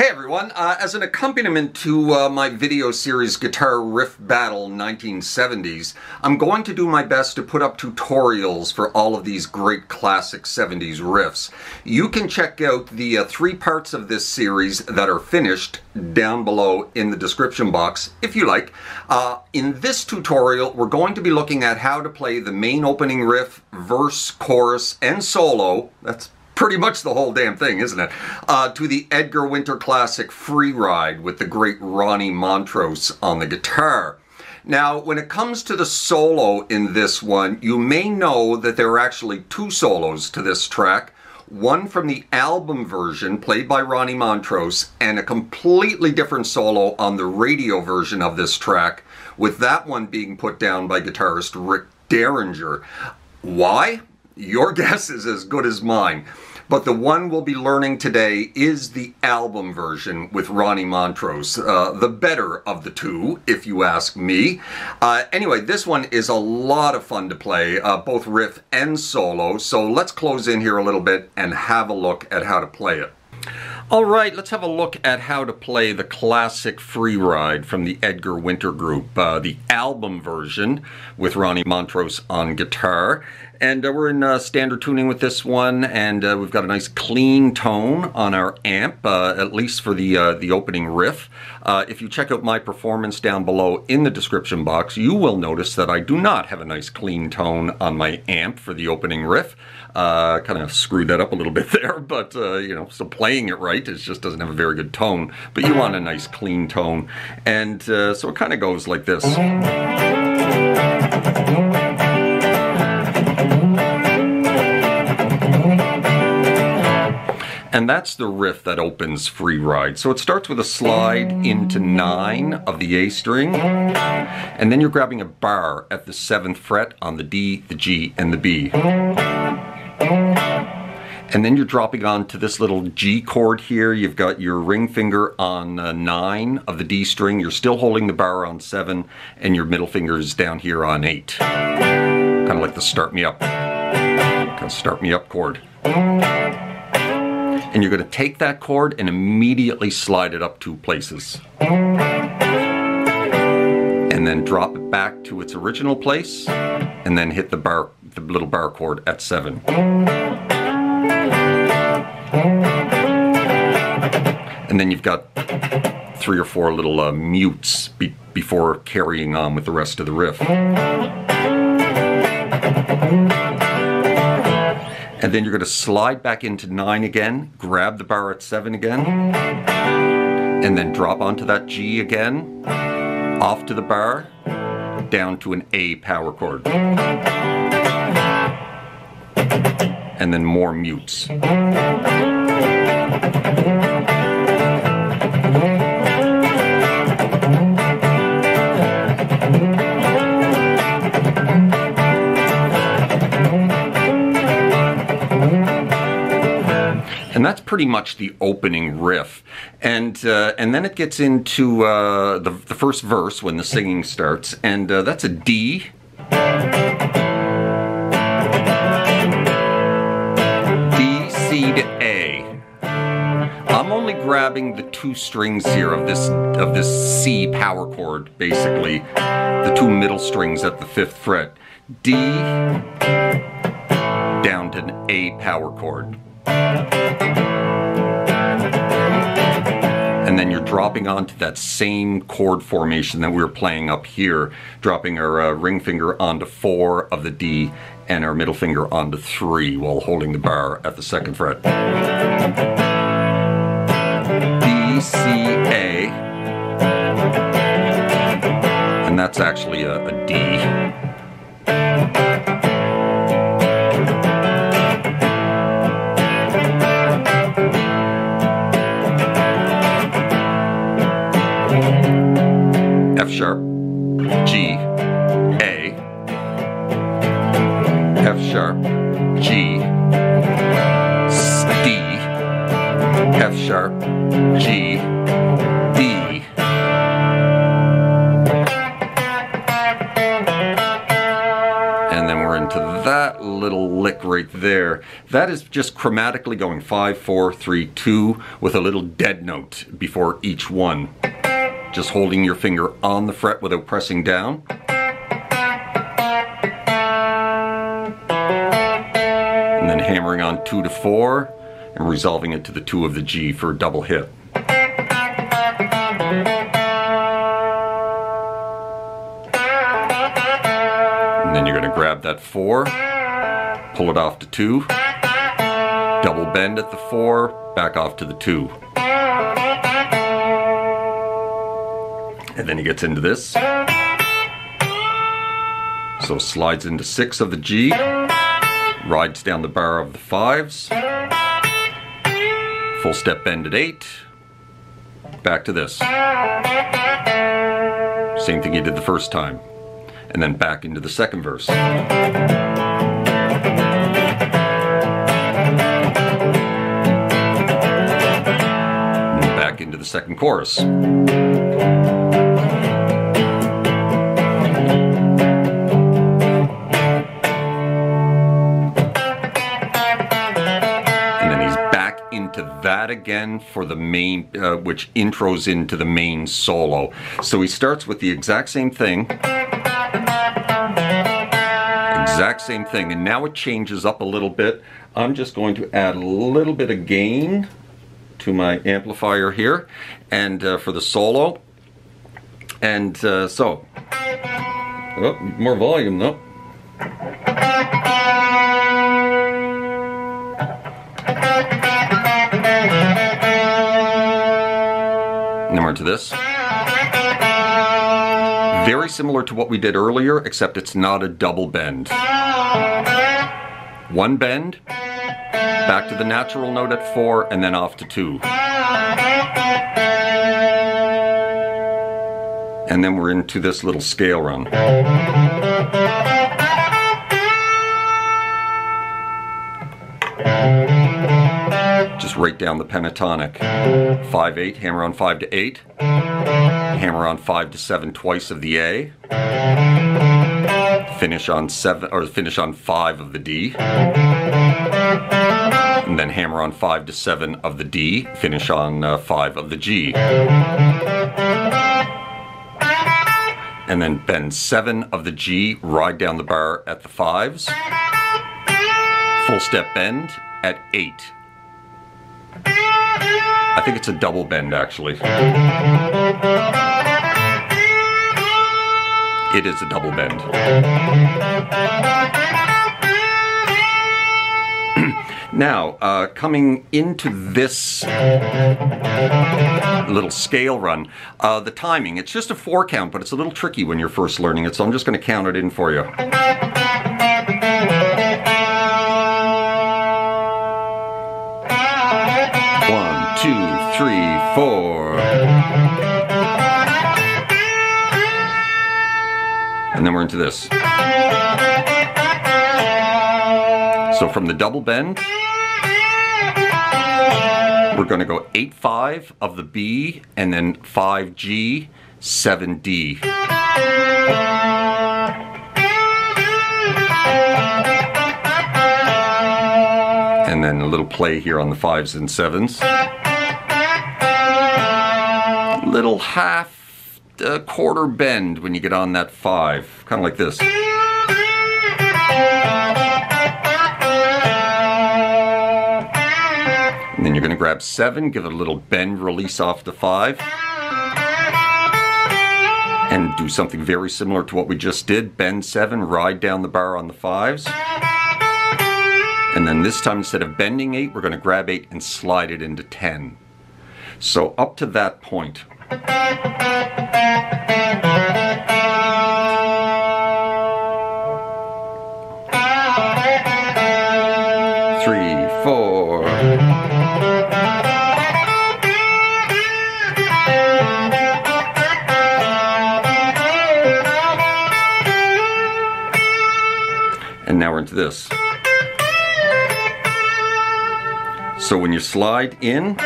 Hey everyone, as an accompaniment to my video series Guitar Riff Battle 1970s, I'm going to do my best to put up tutorials for all of these great classic 70s riffs. You can check out the three parts of this series that are finished down below in the description box, if you like. In this tutorial, we're going to be looking at how to play the main opening riff, verse, chorus, and solo. That's pretty much the whole damn thing, isn't it? To the Edgar Winter classic Free Ride with the great Ronnie Montrose on the guitar. Now, when it comes to the solo in this one, you may know that there are actually two solos to this track. One from the album version played by Ronnie Montrose and a completely different solo on the radio version of this track, with that one being put down by guitarist Rick Derringer. Why? Your guess is as good as mine. But the one we'll be learning today is the album version with Ronnie Montrose, the better of the two, if you ask me. Anyway, this one is a lot of fun to play, both riff and solo, so let's close in here a little bit and have a look at how to play it. All right, let's have a look at how to play the classic Free Ride from the Edgar Winter Group, the album version with Ronnie Montrose on guitar. And we're in standard tuning with this one, and we've got a nice clean tone on our amp, at least for the opening riff. If you check out my performance down below in the description box, you will notice that I do not have a nice clean tone on my amp for the opening riff. Kind of screwed that up a little bit there, but you know, still playing it right. It just doesn't have a very good tone, but you want a nice clean tone. And so it kind of goes like this. And that's the riff that opens Free Ride. So it starts with a slide into 9 of the A string, and then you're grabbing a bar at the 7th fret on the D, the G, and the B. And then you're dropping onto this little G chord here. You've got your ring finger on 9 of the D string. You're still holding the bar on 7, and your middle finger is down here on 8. Kind of like the Start Me Up. Kind of Start Me Up chord. And you're going to take that chord and immediately slide it up 2 places. And then drop it back to its original place, and then hit the little bar chord at 7. And then you've got 3 or 4 little mutes before carrying on with the rest of the riff. And then you're going to slide back into 9 again, grab the bar at 7 again, and then drop onto that G again, off to the bar, down to an A power chord. And then more mutes. And that's pretty much the opening riff. And then it gets into the first verse when the singing starts, and that's a D. D, C to A. I'm only grabbing the 2 strings here of this C power chord, basically. The 2 middle strings at the 5th fret. D, down to an A power chord. And then you're dropping onto that same chord formation that we were playing up here, dropping our ring finger onto 4 of the D and our middle finger onto 3 while holding the bar at the 2nd fret. D, C, A, and that's actually a D. F sharp, G, A, F sharp, G, D, F sharp, G, D. And then we're into that that little lick right there, that is just chromatically going 5, 4, 3, 2 with a little dead note before each one. Just holding your finger on the fret without pressing down. And then hammering on 2 to 4 and resolving it to the 2 of the G for a double hit. And then you're going to grab that 4, pull it off to 2, double bend at the 4, back off to the 2. And then he gets into this. So slides into 6 of the G, rides down the bar of the 5s, full step bend at 8, back to this. Same thing he did the first time. And then back into the second verse. And back into the second chorus. And then he's back into that again for the main, which intros into the main solo. So he starts with the exact same thing. Exact same thing, and now it changes up a little bit. I'm just going to add a little bit of gain to my amplifier here, and for the solo, and so oh, more volume though. And then we're into this. Very similar to what we did earlier, except it's not a double bend. One bend, back to the natural note at 4, and then off to 2. And then we're into this little scale run. Just right down the pentatonic. 5/8, hammer on 5 to 8. Hammer on 5 to 7 twice of the A. Finish on 7 or finish on 5 of the D. And then hammer on 5 to 7 of the D. Finish on 5 of the G. And then bend 7 of the G. Ride down the bar at the 5s. Full step bend at 8. I think it's a double bend actually. It is a double bend. Now, coming into this little scale run, the timing, it's just a 4 count, but it's a little tricky when you're first learning it, so I'm just going to count it in for you. And then we're into this. So from the double bend, we're going to go 8-5 of the B, and then 5G, 7D. And then a little play here on the 5s and 7s. Little half. A quarter bend when you get on that 5, kind of like this. And then you're going to grab 7, give it a little bend, release off the 5, and do something very similar to what we just did. Bend 7, ride down the bar on the 5s, and then this time instead of bending 8, we're going to grab 8 and slide it into 10. So up to that point. Now we're into this. So when you slide in,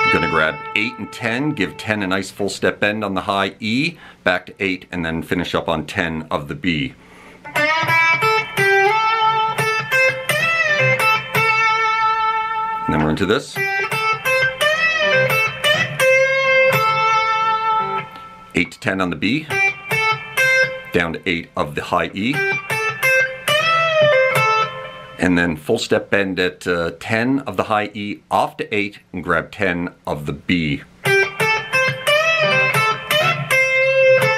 you're going to grab 8 and 10, give 10 a nice full step bend on the high E, back to 8, and then finish up on 10 of the B. And then we're into this. 8 to 10 on the B, down to 8 of the high E, and then full step bend at 10 of the high E, off to 8, and grab 10 of the B.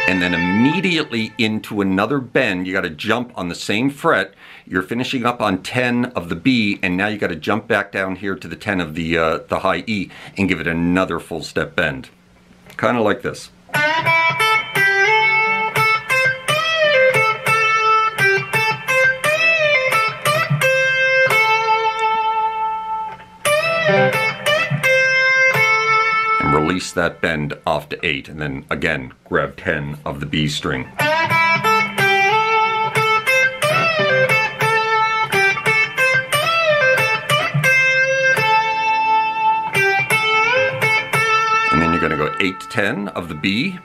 And then immediately into another bend, you gotta jump on the same fret, you're finishing up on 10 of the B, and now you gotta jump back down here to the 10 of the high E, and give it another full step bend. Kinda like this. And release that bend off to 8, and then again grab 10 of the B string. And then you're going to go 8 to 10 of the B,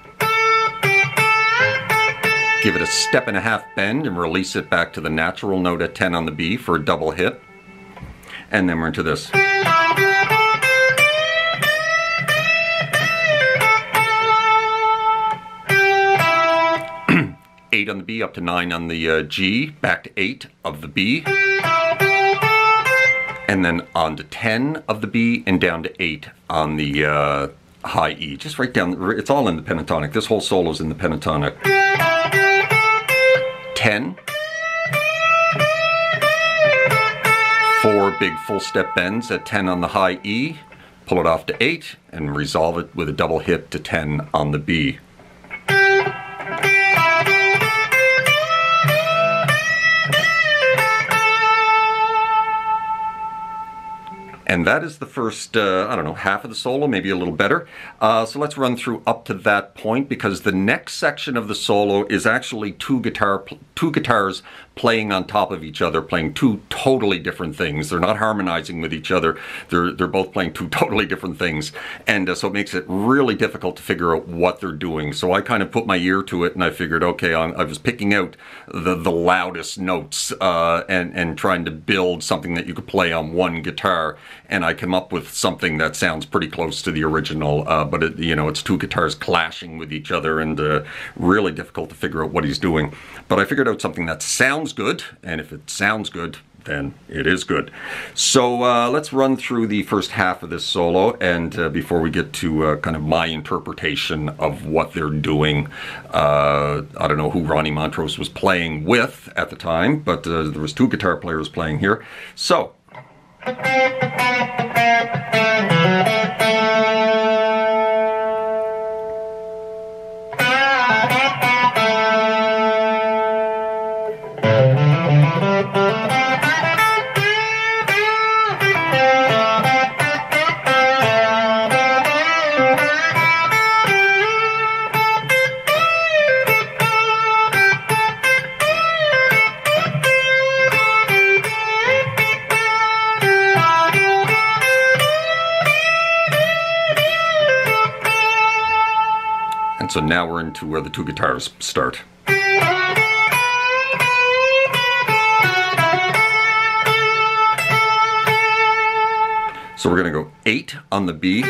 give it a step and a half bend and release it back to the natural note at 10 on the B for a double hit, and then we're into this. On the B, up to 9 on the G, back to 8 of the B, and then on to 10 of the B, and down to 8 on the high E. Just right down, it's all in the pentatonic. This whole solo's in the pentatonic. 10, 4 big full step bends at 10 on the high E, pull it off to 8, and resolve it with a double hit to 10 on the B. And that is the first, I don't know, half of the solo, maybe a little better. So let's run through up to that point, because the next section of the solo is actually two guitars playing on top of each other, playing two totally different things. They're not harmonizing with each other. They're both playing two totally different things. And so it makes it really difficult to figure out what they're doing. So I kind of put my ear to it and I figured, okay, I was picking out the loudest notes and trying to build something that you could play on one guitar. And I come up with something that sounds pretty close to the original, but it, you know, it's two guitars clashing with each other and really difficult to figure out what he's doing. But I figured out something that sounds good, and if it sounds good, then it is good. So let's run through the first half of this solo, and before we get to kind of my interpretation of what they're doing. I don't know who Ronnie Montrose was playing with at the time, but there was two guitar players playing here. So. So now we're into where the two guitars start. So we're gonna go 8 on the B,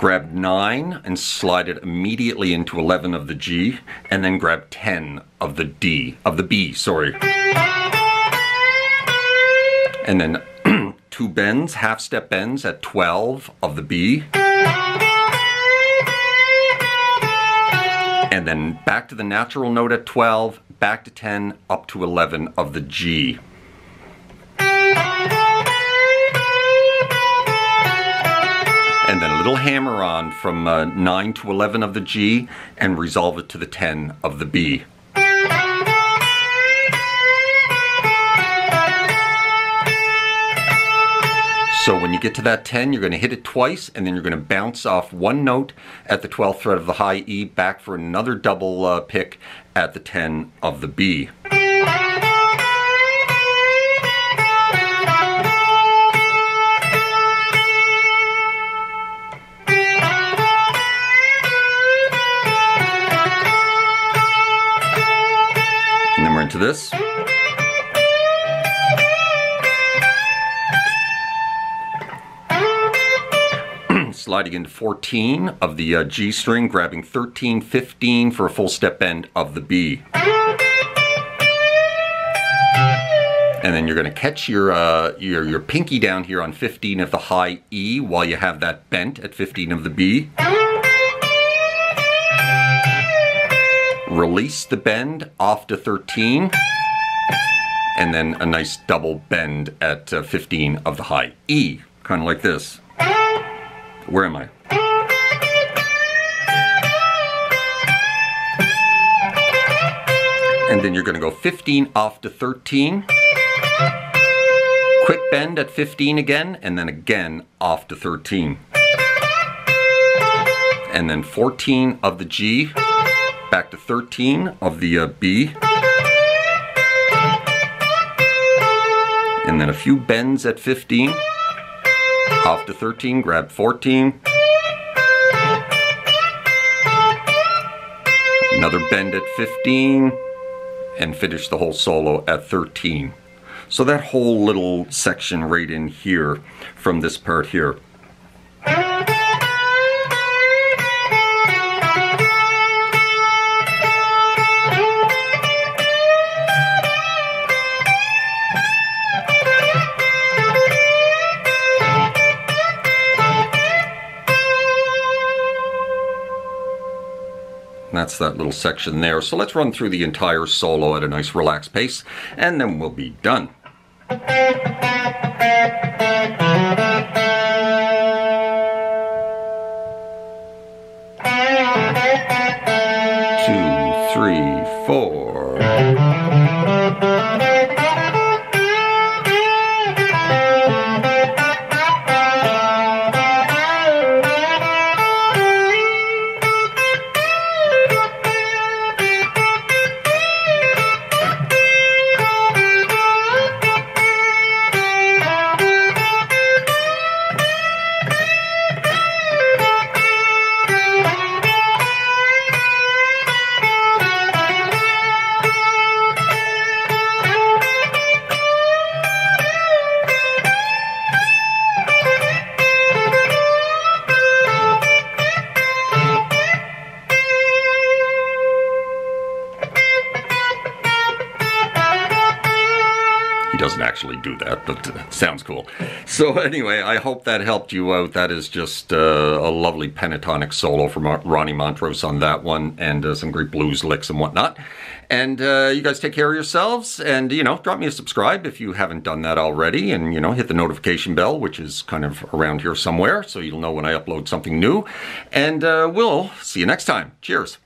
grab 9 and slide it immediately into 11 of the G, and then grab 10 of the B, sorry. And then 2 bends, half step bends at 12 of the B. And then back to the natural note at 12, back to 10, up to 11 of the G. And then a little hammer-on from 9 to 11 of the G, and resolve it to the 10 of the B. So when you get to that 10, you're going to hit it twice, and then you're going to bounce off one note at the 12th fret of the high E, back for another double pick at the 10 of the B. this. Sliding into 14 of the G string, grabbing 13, 15 for a full step bend of the B. And then you're going to catch your pinky down here on 15 of the high E while you have that bent at 15 of the B. Release the bend off to 13. And then a nice double bend at 15 of the high E. Kind of like this. Where am I? And then you're going to go 15 off to 13. Quick bend at 15 again, and then again off to 13. And then 14 of the G, back to 13 of the B. And then a few bends at 15. Off to 13, grab 14. Another bend at 15. And finish the whole solo at 13. So that whole little section right in here, from this part here. And that's that little section there. So let's run through the entire solo at a nice relaxed pace, and then we'll be done. Do that, but sounds cool. So anyway, I hope that helped you out. That is just a lovely pentatonic solo from Ronnie Montrose on that one, and some great blues licks and whatnot. And you guys take care of yourselves, and you know, drop me a subscribe if you haven't done that already, and you know, hit the notification bell, which is kind of around here somewhere, so you'll know when I upload something new. And we'll see you next time. Cheers.